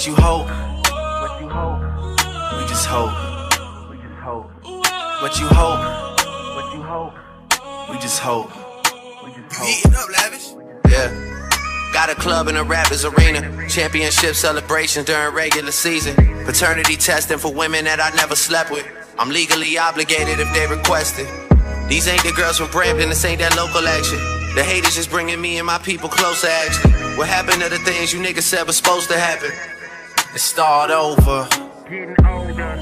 what you hope, we just hope, what you hope, we just hope, eating up lavish, yeah. Got a club in the Raptors arena, championship celebrations during regular season, paternity testing for women that I never slept with. I'm legally obligated if they request it. These ain't the girls from Brampton, this ain't that local action. The haters just bringing me and my people closer action. What happened to the things you niggas said was supposed to happen? Let's start over.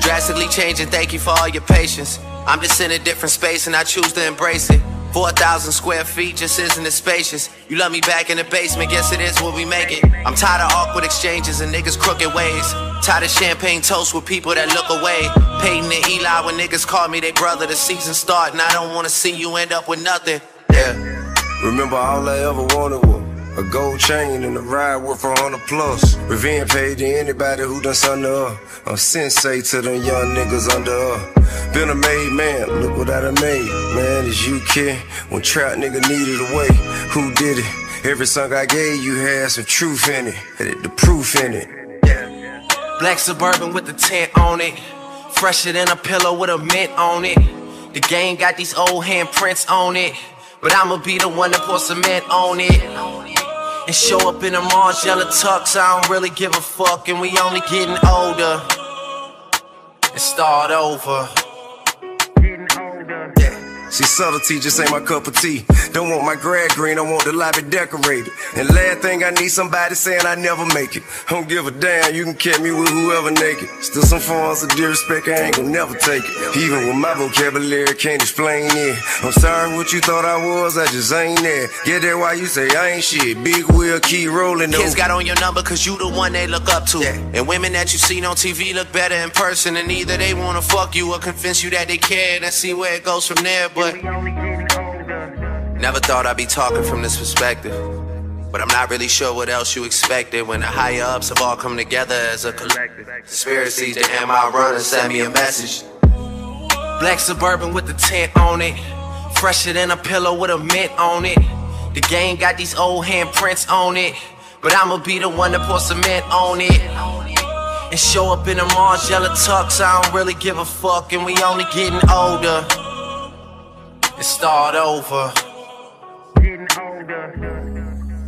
Drastically changing, thank you for all your patience. I'm just in a different space and I choose to embrace it. 4,000 square feet just isn't as spacious. You love me back in the basement, guess it is what we make it. I'm tired of awkward exchanges and niggas' crooked ways. Tired of champagne toast with people that look away. Peyton and Eli, when niggas call me they brother, the season start and I don't wanna see you end up with nothing. Yeah. Remember all I ever wanted was a gold chain and a ride worth 100+. Revenge paid to anybody who done something to her. I'm sensei to them young niggas under her. Been a made man, look what I done made. Man, as you can, when trap nigga needed a way. Who did it? Every song I gave you had some truth in it. The proof in it. Black Suburban with the tent on it. Fresher than a pillow with a mint on it. The game got these old handprints on it. But I'ma be the one to pour cement on it. And show up in a Margiela tux, I don't really give a fuck, and we only getting older. And start over. See, subtlety just ain't my cup of tea. Don't want my grad green, I want the lobby decorated. And last thing I need somebody saying I never make it. I don't give a damn, you can catch me with whoever naked. Still some forms of disrespect, I ain't gon' never take it. Even with my vocabulary, can't explain it. I'm sorry what you thought I was, I just ain't there. Yeah, that's why you say I ain't shit. Big wheel, keep rolling though. Kids got on your number cause you the one they look up to. And women that you seen on TV look better in person. And either they wanna fuck you or convince you that they care. And I see where it goes from there. But never thought I'd be talking from this perspective. But I'm not really sure what else you expected. When the higher ups have all come together as a collective. Spirit sees the MI runner, send me a message. Black Suburban with the tent on it. Fresher than a pillow with a mint on it. The game got these old handprints on it. But I'ma be the one to pour cement on it. And show up in a Margiela tux, I don't really give a fuck, and we only getting older. And start over.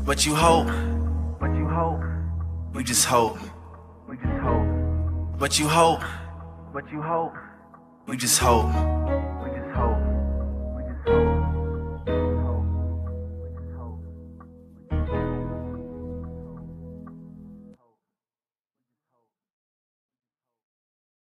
But you hope, we just hope, but you hope, we just hope.